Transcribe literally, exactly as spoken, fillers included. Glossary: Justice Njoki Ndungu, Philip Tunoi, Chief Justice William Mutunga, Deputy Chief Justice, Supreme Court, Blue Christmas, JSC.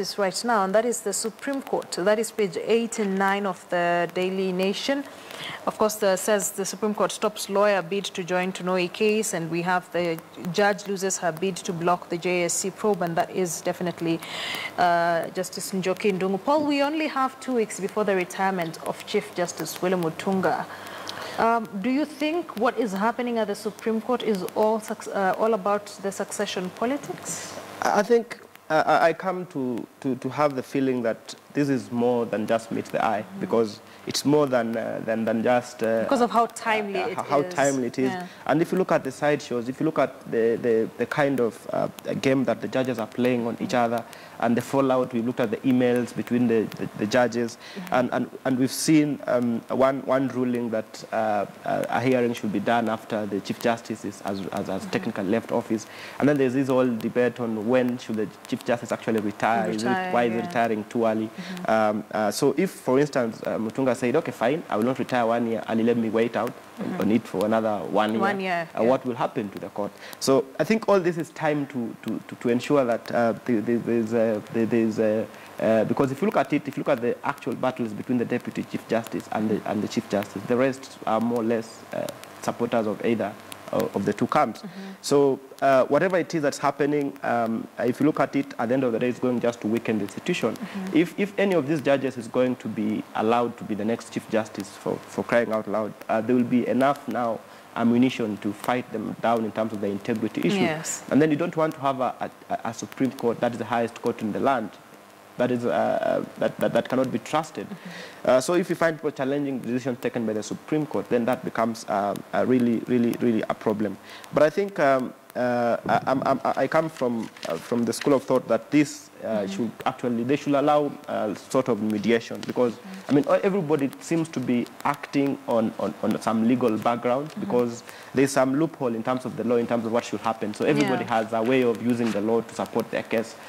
justice right now, and that is the Supreme Court. That is page eight and nine of the Daily Nation. Of course, the, says the Supreme Court stops lawyer bid to join Tunoi case, and we have the judge loses her bid to block the J S C probe, and that is definitely uh, Justice Njoki Ndungu. Paul, we only have two weeks before the retirement of Chief Justice William Mutunga. Um, do you think what is happening at the Supreme Court is all, uh, all about the succession politics? I think uh, I come to, to, to have the feeling that this is more than just meets the eye, mm. because it's more than, uh, than, than just... Uh, because of how timely uh, it how is. How timely it is. Yeah. And if you look at the sideshows, if you look at the, the, the kind of uh, game that the judges are playing on mm. each other and the fallout, we looked at the emails between the, the, the judges, mm-hmm. and, and, and we've seen um, one, one ruling that uh, a hearing should be done after the Chief Justice is as, as, as mm-hmm. technically left office. And then there's this whole debate on when should the Chief Justice actually retire, retire is it, why yeah. is he retiring too early? Mm-hmm. um, uh, so if, for instance, uh, Mutunga said, okay, fine, I will not retire one year and let me wait out mm-hmm. on it for another one year, one year uh, yeah. what will happen to the court? So I think all this is time to, to, to, to ensure that uh, the, the, there's a Uh, there's, uh, uh, because if you look at it, if you look at the actual battles between the Deputy Chief Justice and the, and the Chief Justice, the rest are more or less uh, supporters of either uh, of the two camps. Mm-hmm. So uh, whatever it is that's happening, um, if you look at it, at the end of the day, it's going just to weaken the institution. Mm-hmm. If, if any of these judges is going to be allowed to be the next Chief Justice, for, for crying out loud, uh, there will be enough now ammunition to fight them down in terms of the integrity issue. Yes. And then you don't want to have a, a, a Supreme Court that is the highest court in the land, that is uh, that, that, that cannot be trusted. Mm-hmm. uh, so if you find people challenging decisions taken by the Supreme Court, then that becomes uh, a really, really, really a problem. But I think um, uh, I, I'm, I'm, I come from uh, from the school of thought that this uh, mm-hmm. should actually, they should allow uh, sort of mediation, because I mean everybody seems to be acting on, on, on some legal background, mm-hmm. because there's some loophole in terms of the law, in terms of what should happen. So everybody yeah. has a way of using the law to support their case.